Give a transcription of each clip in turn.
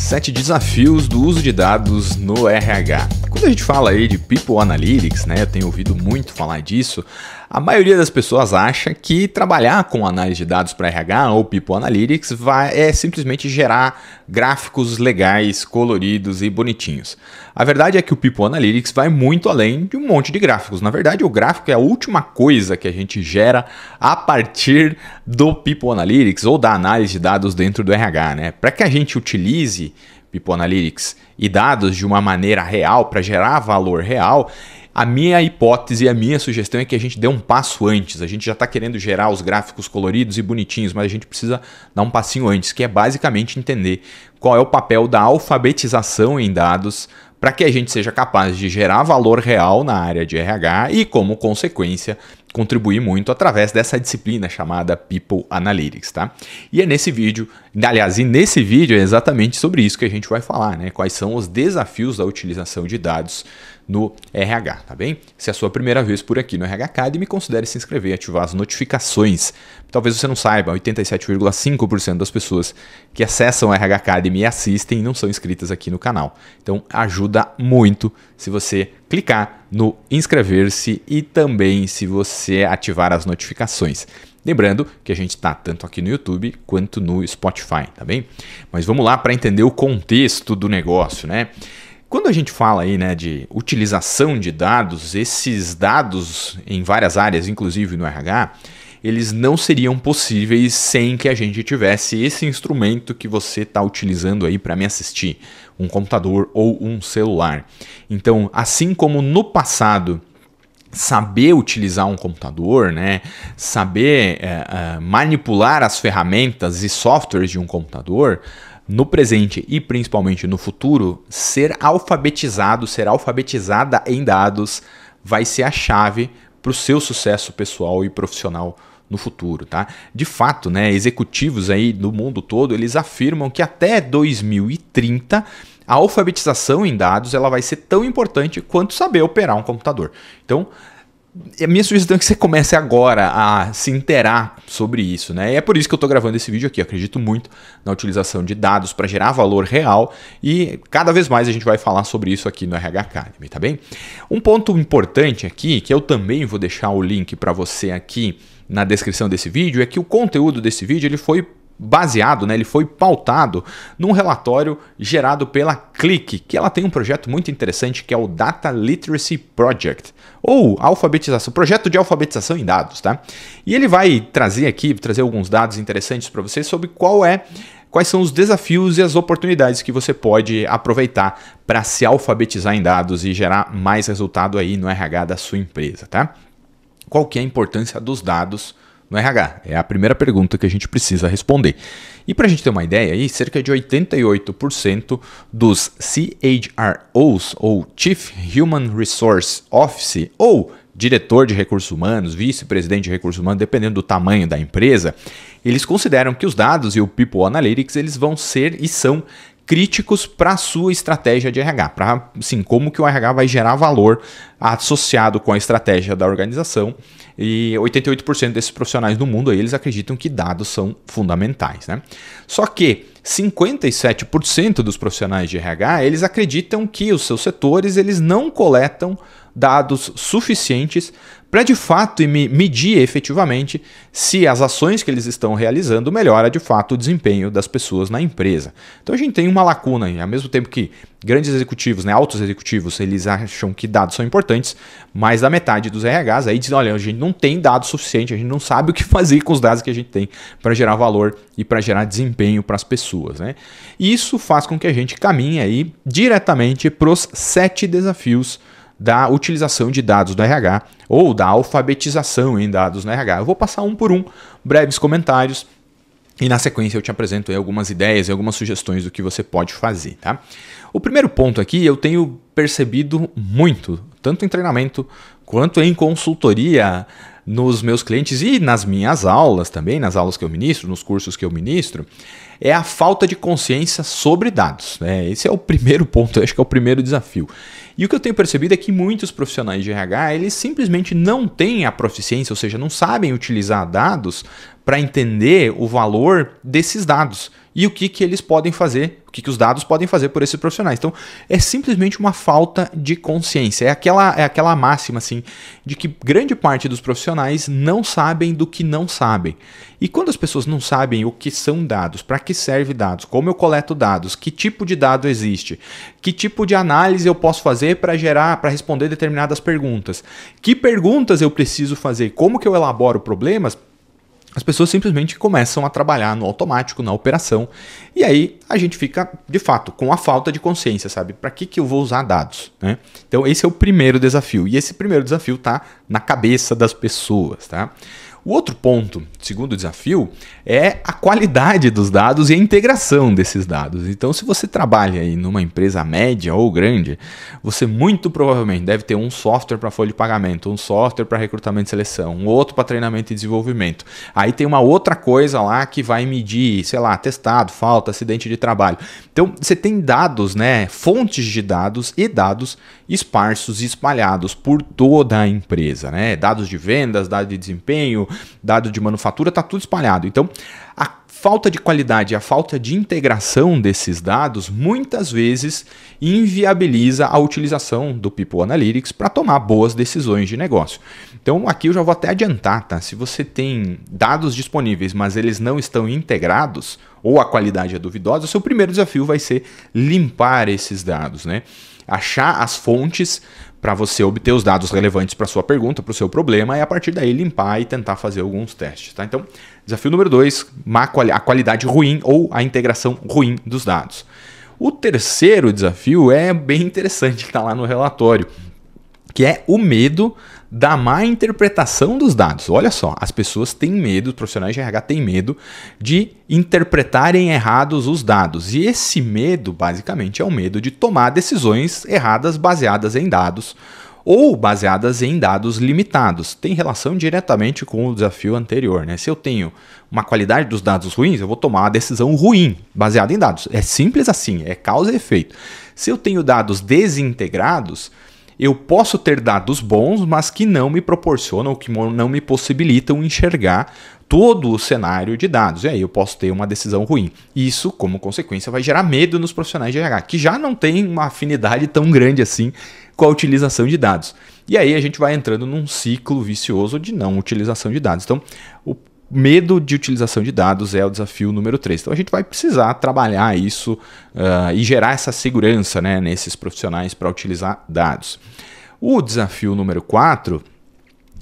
7 desafios do uso de dados no RH. Quando a gente fala aí de People Analytics, né, eu tenho ouvido muito falar disso, a maioria das pessoas acha que trabalhar com análise de dados para RH ou People Analytics é simplesmente gerar gráficos legais, coloridos e bonitinhos. A verdade é que o People Analytics vai muito além de um monte de gráficos. Na verdade, o gráfico é a última coisa que a gente gera a partir do People Analytics ou da análise de dados dentro do RH, né? Para que a gente utilize People Analytics e dados de uma maneira real, para gerar valor real, a minha hipótese, a minha sugestão é que a gente dê um passo antes. A gente já está querendo gerar os gráficos coloridos e bonitinhos, mas a gente precisa dar um passinho antes, que é basicamente entender qual é o papel da alfabetização em dados para que a gente seja capaz de gerar valor real na área de RH e, como consequência, contribuir muito através dessa disciplina chamada People Analytics, tá? E é nesse vídeo, aliás, é exatamente sobre isso que a gente vai falar, né? Quais são os desafios da utilização de dados no RH, tá bem? Se é a sua primeira vez por aqui no RH Academy, considere se inscrever e ativar as notificações. Talvez você não saiba, 87,5% das pessoas que acessam o RH Academy e assistem não são inscritas aqui no canal. Então, ajuda muito se você clicar no inscrever-se e também se você ativar as notificações. Lembrando que a gente está tanto aqui no YouTube quanto no Spotify, tá bem? Mas vamos lá para entender o contexto do negócio, né? Quando a gente fala aí, né, de utilização de dados, esses dados em várias áreas, inclusive no RH, eles não seriam possíveis sem que a gente tivesse esse instrumento que você está utilizando aí para me assistir, um computador ou um celular. Então, assim como no passado, saber utilizar um computador, né? Saber manipular as ferramentas e softwares de um computador, no presente e principalmente no futuro, ser alfabetizado, ser alfabetizada em dados vai ser a chave para o seu sucesso pessoal e profissional no futuro, tá? De fato, né, executivos aí do mundo todo, eles afirmam que até 2030 a alfabetização em dados ela vai ser tão importante quanto saber operar um computador. Então, a minha sugestão é que você comece agora a se inteirar sobre isso, né? E é por isso que eu estou gravando esse vídeo aqui. Eu acredito muito na utilização de dados para gerar valor real e cada vez mais a gente vai falar sobre isso aqui no RH Academy, tá bem? Um ponto importante aqui, que eu também vou deixar o link para você aqui na descrição desse vídeo, é que o conteúdo desse vídeo ele foi baseado, né, ele foi pautado num relatório gerado pela CLIC, que ela tem um projeto muito interessante que é o Data Literacy Project, ou alfabetização, projeto de alfabetização em dados, tá? E ele vai trazer aqui, alguns dados interessantes para você sobre quais são os desafios e as oportunidades que você pode aproveitar para se alfabetizar em dados e gerar mais resultado aí no RH da sua empresa, tá? Qual que é a importância dos dados no RH? É a primeira pergunta que a gente precisa responder. E para a gente ter uma ideia, aí, cerca de 88% dos CHROs, ou Chief Human Resource Officer, ou diretor de recursos humanos, vice-presidente de recursos humanos, dependendo do tamanho da empresa, eles consideram que os dados e o People Analytics eles vão ser e são críticos para a sua estratégia de RH, para assim, como que o RH vai gerar valor associado com a estratégia da organização. E 88% desses profissionais no mundo eles acreditam que dados são fundamentais, né? Só que 57% dos profissionais de RH eles acreditam que os seus setores eles não coletam dados suficientes para de fato medir efetivamente se as ações que eles estão realizando melhora de fato o desempenho das pessoas na empresa. Então a gente tem uma lacuna, ao mesmo tempo que grandes executivos, né, altos executivos, eles acham que dados são importantes, mas da metade dos RHs aí dizem, olha, a gente não tem dados suficientes, a gente não sabe o que fazer com os dados que a gente tem para gerar valor e para gerar desempenho para as pessoas, né? E isso faz com que a gente caminhe aí diretamente para os 7 desafios da utilização de dados do RH ou da alfabetização em dados no RH. Eu vou passar um por um, breves comentários e na sequência eu te apresento aí algumas ideias e algumas sugestões do que você pode fazer, tá? O primeiro ponto aqui eu tenho percebido muito, tanto em treinamento quanto em consultoria nos meus clientes e nas minhas aulas também, nas aulas que eu ministro, nos cursos que eu ministro, é a falta de consciência sobre dados, né? Esse é o primeiro ponto, eu acho que é o primeiro desafio. E o que eu tenho percebido é que muitos profissionais de RH, eles simplesmente não têm a proficiência, ou seja, não sabem utilizar dados para entender o valor desses dados. e o que, que eles podem fazer, o que, que os dados podem fazer por esses profissionais. Então, é simplesmente uma falta de consciência. É aquela máxima, assim, de que grande parte dos profissionais não sabem do que não sabem. E quando as pessoas não sabem o que são dados, para que serve dados, como eu coleto dados, que tipo de dado existe, que tipo de análise eu posso fazer para gerar, para responder determinadas perguntas, que perguntas eu preciso fazer, como que eu elaboro problemas, as pessoas simplesmente começam a trabalhar no automático, na operação, e aí a gente fica, de fato, com a falta de consciência, sabe? Para que eu vou usar dados, né? Então esse é o primeiro desafio, e esse primeiro desafio está na cabeça das pessoas, tá? O outro ponto, segundo desafio, é a qualidade dos dados e a integração desses dados. Então, se você trabalha aí numa empresa média ou grande, você muito provavelmente deve ter um software para folha de pagamento, um software para recrutamento e seleção, um outro para treinamento e desenvolvimento. Aí tem uma outra coisa lá que vai medir, sei lá, atestado, falta, acidente de trabalho. Então, você tem dados, né, fontes de dados e dados esparsos e espalhados por toda a empresa, né? Dados de vendas, dados de desempenho, dado de manufatura, está tudo espalhado. Então, a falta de qualidade, a falta de integração desses dados, muitas vezes inviabiliza a utilização do People Analytics para tomar boas decisões de negócio. Então, aqui eu já vou até adiantar, tá? Se você tem dados disponíveis, mas eles não estão integrados, ou a qualidade é duvidosa, o seu primeiro desafio vai ser limpar esses dados, né? Achar as fontes para você obter os dados relevantes para sua pergunta, para o seu problema, e a partir daí limpar e tentar fazer alguns testes, tá? Então, desafio número 2, a qualidade ruim ou a integração ruim dos dados. O terceiro desafio é bem interessante, que está lá no relatório, que é o medo da má interpretação dos dados. Olha só, as pessoas têm medo, os profissionais de RH têm medo de interpretarem errados os dados. E esse medo, basicamente, é o medo de tomar decisões erradas baseadas em dados ou baseadas em dados limitados. Tem relação diretamente com o desafio anterior, né? Se eu tenho uma qualidade dos dados ruins, eu vou tomar uma decisão ruim baseada em dados. É simples assim, é causa e efeito. Se eu tenho dados desintegrados, eu posso ter dados bons, mas que não me proporcionam, que não me possibilitam enxergar todo o cenário de dados. E aí eu posso ter uma decisão ruim. Isso, como consequência, vai gerar medo nos profissionais de RH, que já não tem uma afinidade tão grande assim com a utilização de dados. E aí a gente vai entrando num ciclo vicioso de não utilização de dados. Então, o medo de utilização de dados é o desafio número 3. Então a gente vai precisar trabalhar isso e gerar essa segurança, né, nesses profissionais para utilizar dados. O desafio número 4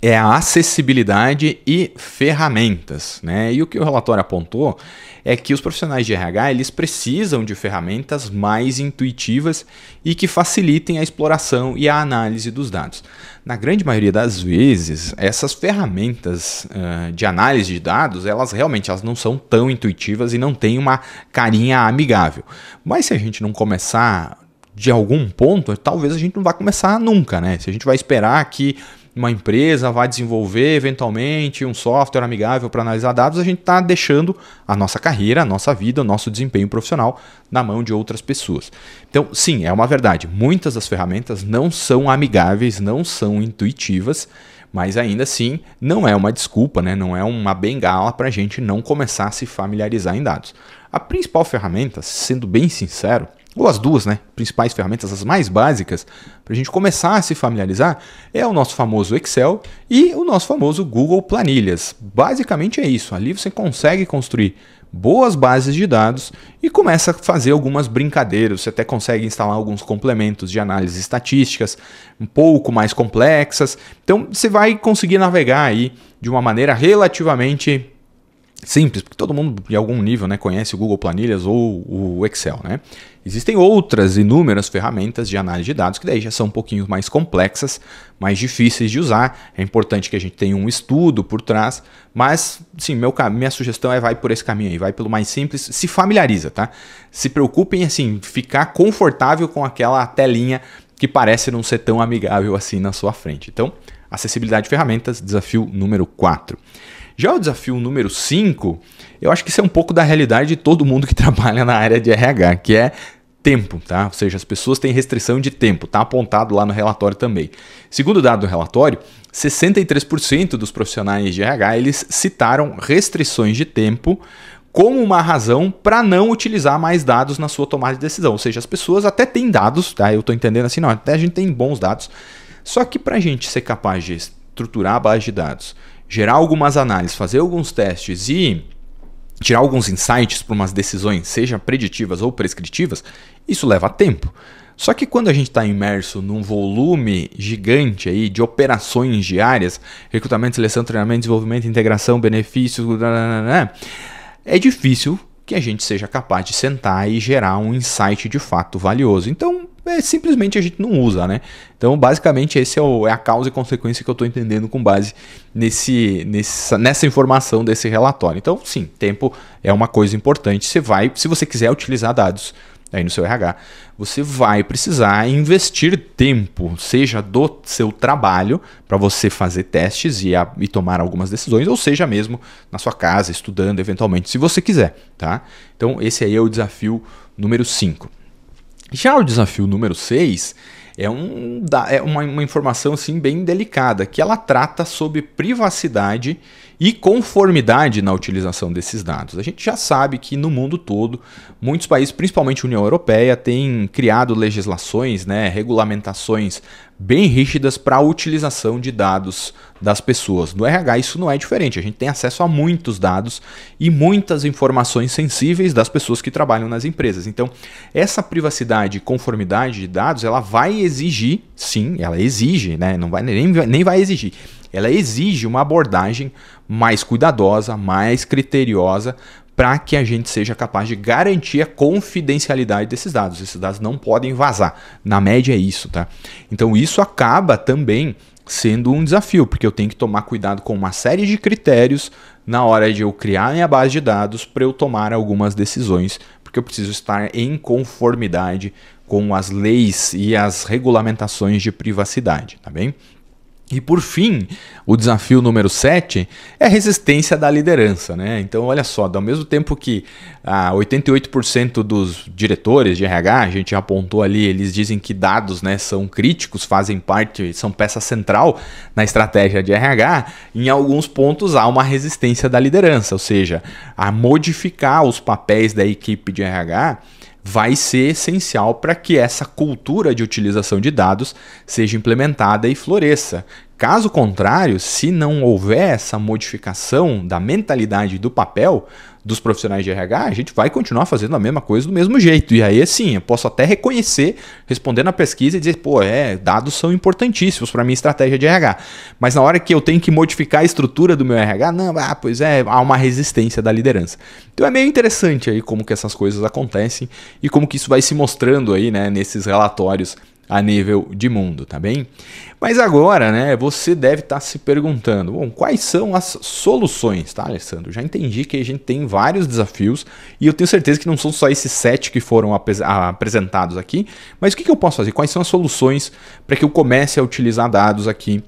é a acessibilidade e ferramentas, né? E o que o relatório apontou é que os profissionais de RH eles precisam de ferramentas mais intuitivas e que facilitem a exploração e a análise dos dados. Na grande maioria das vezes, essas ferramentas de análise de dados, elas realmente não são tão intuitivas e não têm uma carinha amigável. Mas se a gente não começar de algum ponto, talvez a gente não vá começar nunca, né? Se a gente vai esperar que uma empresa vai desenvolver eventualmente um software amigável para analisar dados, a gente está deixando a nossa carreira, a nossa vida, o nosso desempenho profissional na mão de outras pessoas. Então, sim, é uma verdade. Muitas das ferramentas não são amigáveis, não são intuitivas, mas ainda assim não é uma desculpa, né? Não é uma bengala para a gente não começar a se familiarizar em dados. A principal ferramenta, sendo bem sincero, ou as duas, né, principais ferramentas, as mais básicas, para a gente começar a se familiarizar, é o nosso famoso Excel e o nosso famoso Google Planilhas. Basicamente é isso, ali você consegue construir boas bases de dados e começa a fazer algumas brincadeiras, você até consegue instalar alguns complementos de análise estatísticas um pouco mais complexas, então você vai conseguir navegar aí de uma maneira relativamente simples, porque todo mundo, de algum nível, né, conhece o Google Planilhas ou o Excel, né? Existem outras inúmeras ferramentas de análise de dados que daí já são um pouquinho mais complexas, mais difíceis de usar. É importante que a gente tenha um estudo por trás, mas sim, minha sugestão é vai por esse caminho aí, vai pelo mais simples, se familiariza, tá? Se preocupem assim, ficar confortável com aquela telinha que parece não ser tão amigável assim na sua frente. Então, acessibilidade de ferramentas, desafio número 4. Já o desafio número 5, eu acho que isso é um pouco da realidade de todo mundo que trabalha na área de RH, que é tempo, tá? Ou seja, as pessoas têm restrição de tempo, tá apontado lá no relatório também. Segundo o dado do relatório, 63% dos profissionais de RH eles citaram restrições de tempo como uma razão para não utilizar mais dados na sua tomada de decisão. Ou seja, as pessoas até têm dados, tá? Eu estou entendendo assim, não, até a gente tem bons dados. Só que para a gente ser capaz de estruturar a base de dados, gerar algumas análises, fazer alguns testes e tirar alguns insights para umas decisões, sejam preditivas ou prescritivas, isso leva tempo. Só que quando a gente está imerso num volume gigante aí de operações diárias, recrutamento, seleção, treinamento, desenvolvimento, integração, benefícios, é difícil que a gente seja capaz de sentar e gerar um insight de fato valioso. Então, simplesmente a gente não usa, né? Então, basicamente, essa é a causa e consequência que eu estou entendendo com base nessa informação desse relatório. Então, sim, tempo é uma coisa importante. Você vai, se você quiser utilizar dados aí no seu RH, você vai precisar investir tempo, seja do seu trabalho, para você fazer testes e tomar algumas decisões, ou seja mesmo na sua casa, estudando eventualmente, se você quiser, tá? Então esse aí é o desafio número 5. Já o desafio número 6 é uma informação assim, bem delicada, que ela trata sobre privacidade e conformidade na utilização desses dados. A gente já sabe que no mundo todo, muitos países, principalmente a União Europeia, têm criado legislações, né, regulamentações bem rígidas para a utilização de dados das pessoas. No RH isso não é diferente, a gente tem acesso a muitos dados e muitas informações sensíveis das pessoas que trabalham nas empresas. Então, essa privacidade e conformidade de dados, ela vai exigir, sim, ela exige, né, não vai, nem vai exigir, ela exige uma abordagem mais cuidadosa, mais criteriosa, para que a gente seja capaz de garantir a confidencialidade desses dados. Esses dados não podem vazar. Na média é isso, tá? Então isso acaba também sendo um desafio, porque eu tenho que tomar cuidado com uma série de critérios na hora de eu criar minha base de dados para eu tomar algumas decisões, porque eu preciso estar em conformidade com as leis e as regulamentações de privacidade, tá bem? E por fim, o desafio número 7 é a resistência da liderança, né? Então, olha só, ao mesmo tempo que 88% dos diretores de RH, a gente já apontou ali, eles dizem que dados, né, são críticos, fazem parte, são peça central na estratégia de RH, em alguns pontos há uma resistência da liderança, ou seja, a modificar os papéis da equipe de RH vai ser essencial para que essa cultura de utilização de dados seja implementada e floresça. Caso contrário, se não houver essa modificação da mentalidade do papel dos profissionais de RH, a gente vai continuar fazendo a mesma coisa do mesmo jeito. E aí, assim, eu posso até reconhecer, responder na pesquisa e dizer, pô, dados são importantíssimos para a minha estratégia de RH. Mas na hora que eu tenho que modificar a estrutura do meu RH, não, há uma resistência da liderança. Então é meio interessante aí como que essas coisas acontecem e como que isso vai se mostrando aí, né, nesses relatórios a nível de mundo, tá bem? Mas agora, né, você deve estar se perguntando, bom, quais são as soluções, tá, Alessandro? Já entendi que a gente tem vários desafios e eu tenho certeza que não são só esses 7 que foram apresentados aqui, mas o que eu posso fazer? Quais são as soluções para que eu comece a utilizar dados aqui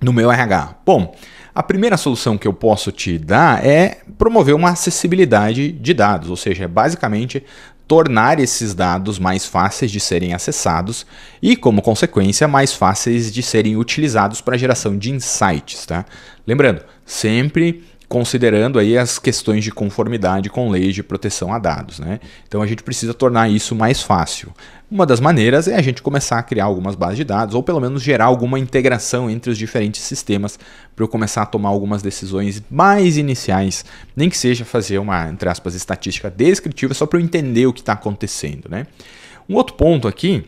no meu RH? Bom, a primeira solução que eu posso te dar é promover uma acessibilidade de dados, ou seja, é basicamente tornar esses dados mais fáceis de serem acessados e, como consequência, mais fáceis de serem utilizados para geração de insights, tá? Lembrando, sempre considerando aí as questões de conformidade com leis de proteção a dados, né? Então a gente precisa tornar isso mais fácil. Uma das maneiras é a gente começar a criar algumas bases de dados ou pelo menos gerar alguma integração entre os diferentes sistemas para eu começar a tomar algumas decisões mais iniciais, nem que seja fazer uma, entre aspas, estatística descritiva só para eu entender o que está acontecendo, né? Um outro ponto aqui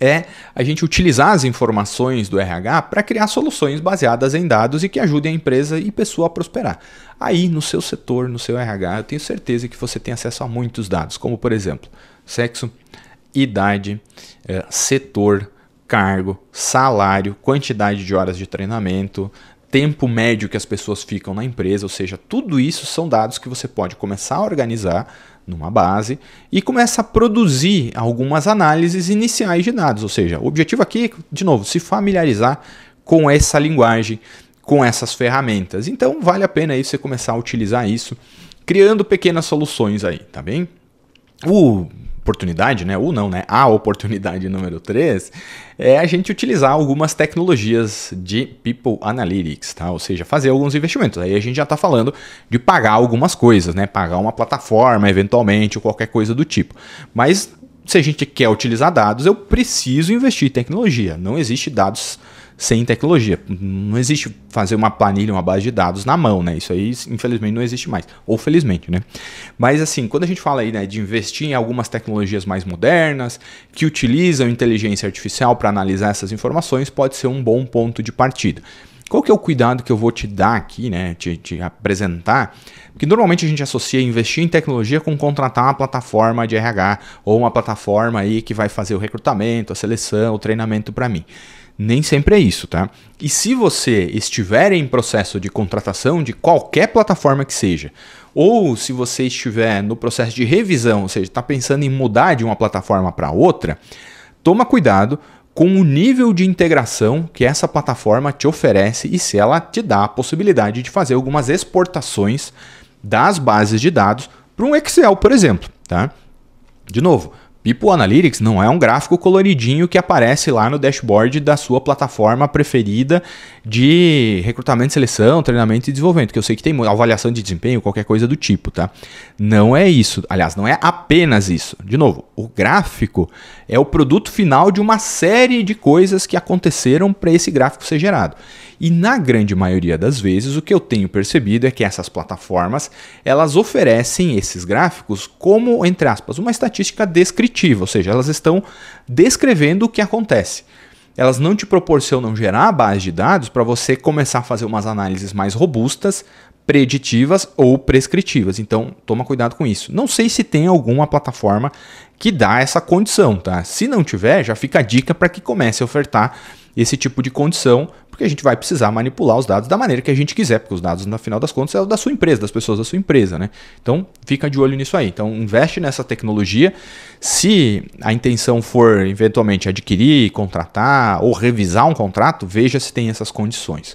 é a gente utilizar as informações do RH para criar soluções baseadas em dados e que ajudem a empresa e pessoa a prosperar. Aí, no seu setor, no seu RH, eu tenho certeza que você tem acesso a muitos dados, como, por exemplo, sexo, idade, setor, cargo, salário, quantidade de horas de treinamento, tempo médio que as pessoas ficam na empresa, ou seja, tudo isso são dados que você pode começar a organizar numa base e começa a produzir algumas análises iniciais de dados, ou seja, o objetivo aqui, de novo, se familiarizar com essa linguagem, com essas ferramentas. Então vale a pena aí você começar a utilizar isso, criando pequenas soluções aí, tá bem? O oportunidade, né? Ou não, né? A oportunidade número 3 é a gente utilizar algumas tecnologias de People Analytics, tá? Ou seja, fazer alguns investimentos. Aí a gente já está falando de pagar algumas coisas, né? Pagar uma plataforma, eventualmente, ou qualquer coisa do tipo. Mas se a gente quer utilizar dados, eu preciso investir em tecnologia. Não existe dados sem tecnologia. Não existe fazer uma planilha, uma base de dados na mão, né? Isso aí, infelizmente, não existe mais. Ou felizmente, né? Mas assim, quando a gente fala aí, né, de investir em algumas tecnologias mais modernas, que utilizam inteligência artificial para analisar essas informações, pode ser um bom ponto de partida. Qual que é o cuidado que eu vou te dar aqui, né? Te apresentar? Porque normalmente a gente associa investir em tecnologia com contratar uma plataforma de RH ou uma plataforma aí que vai fazer o recrutamento, a seleção, o treinamento para mim. Nem sempre é isso, tá? E se você estiver em processo de contratação de qualquer plataforma que seja, ou se você estiver no processo de revisão, ou seja, está pensando em mudar de uma plataforma para outra, toma cuidado com o nível de integração que essa plataforma te oferece e se ela te dá a possibilidade de fazer algumas exportações das bases de dados para um Excel, por exemplo, tá? De novo, People Analytics não é um gráfico coloridinho que aparece lá no dashboard da sua plataforma preferida de recrutamento, seleção, treinamento e desenvolvimento, que eu sei que tem avaliação de desempenho, qualquer coisa do tipo, tá? Não é isso. Aliás, não é apenas isso. De novo, o gráfico é o produto final de uma série de coisas que aconteceram para esse gráfico ser gerado. E na grande maioria das vezes, o que eu tenho percebido é que essas plataformas, elas oferecem esses gráficos como, entre aspas, uma estatística descritiva. Ou seja, elas estão descrevendo o que acontece. Elas não te proporcionam gerar a base de dados para você começar a fazer umas análises mais robustas, preditivas ou prescritivas. Então, toma cuidado com isso. Não sei se tem alguma plataforma que dá essa condição, tá? Se não tiver, já fica a dica para que comece a ofertar esse tipo de condição, porque a gente vai precisar manipular os dados da maneira que a gente quiser, porque os dados, no final das contas, é o da sua empresa, das pessoas da sua empresa, né? Então, fica de olho nisso aí. Então, investe nessa tecnologia. Se a intenção for, eventualmente, adquirir, contratar ou revisar um contrato, veja se tem essas condições.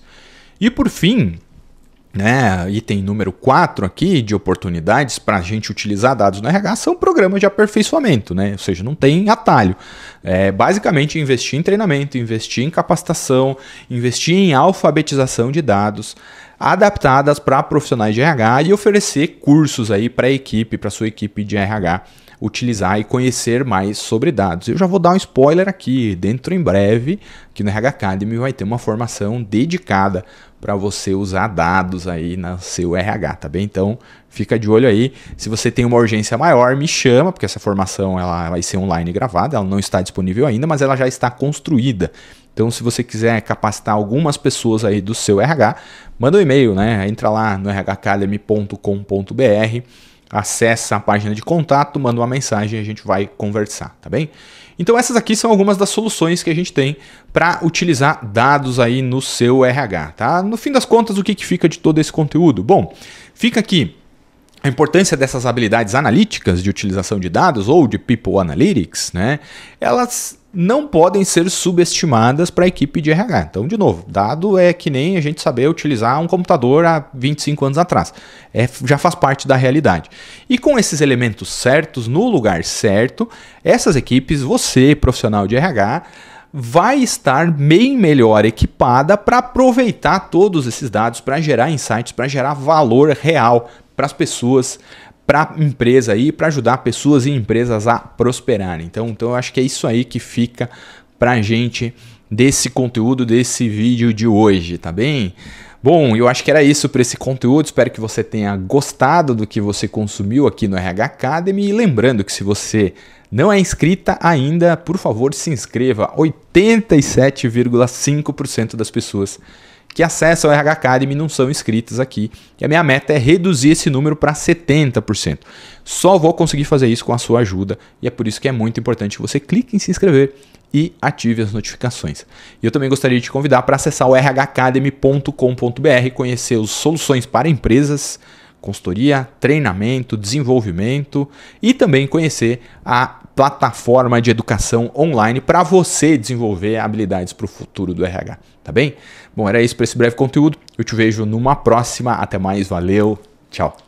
E, por fim, né, item número 4 aqui de oportunidades para a gente utilizar dados no RH são programas de aperfeiçoamento, né? Ou seja, não tem atalho. É basicamente investir em treinamento, investir em capacitação, investir em alfabetização de dados adaptadas para profissionais de RH e oferecer cursos aí para a equipe, para sua equipe de RH utilizar e conhecer mais sobre dados. Eu já vou dar um spoiler aqui, dentro em breve, aqui no RH Academy vai ter uma formação dedicada para você usar dados aí no seu RH, tá bem? Então, fica de olho aí. Se você tem uma urgência maior, me chama, porque essa formação ela vai ser online gravada, ela não está disponível ainda, mas ela já está construída. Então, se você quiser capacitar algumas pessoas aí do seu RH, manda um e-mail, né? Entra lá no rhacademy.com.br, acessa a página de contato, manda uma mensagem e a gente vai conversar, tá bem? Então, essas aqui são algumas das soluções que a gente tem para utilizar dados aí no seu RH, tá? No fim das contas, o que fica de todo esse conteúdo? Bom, fica aqui a importância dessas habilidades analíticas de utilização de dados ou de People Analytics, né? Elas não podem ser subestimadas para a equipe de RH. Então, de novo, dado é que nem a gente saber utilizar um computador há 25 anos atrás. Já faz parte da realidade. E com esses elementos certos, no lugar certo, essas equipes, você, profissional de RH, vai estar bem melhor equipada para aproveitar todos esses dados, para gerar insights, para gerar valor real para as pessoas, para a empresa aí, para ajudar pessoas e empresas a prosperarem. Então eu acho que é isso aí que fica para a gente desse conteúdo, desse vídeo de hoje, tá bem? Bom, eu acho que era isso para esse conteúdo. Espero que você tenha gostado do que você consumiu aqui no RH Academy. E lembrando que se você não é inscrita ainda, por favor, se inscreva. 87,5% das pessoas que acessam o RH Academy não são inscritas aqui. E a minha meta é reduzir esse número para 70%. Só vou conseguir fazer isso com a sua ajuda. E é por isso que é muito importante que você clique em se inscrever e ative as notificações. E eu também gostaria de te convidar para acessar o rhacademy.com.br, conhecer as soluções para empresas, consultoria, treinamento, desenvolvimento e também conhecer a plataforma de educação online para você desenvolver habilidades para o futuro do RH, tá bem? Bom, era isso para esse breve conteúdo. Eu te vejo numa próxima. Até mais, valeu, tchau.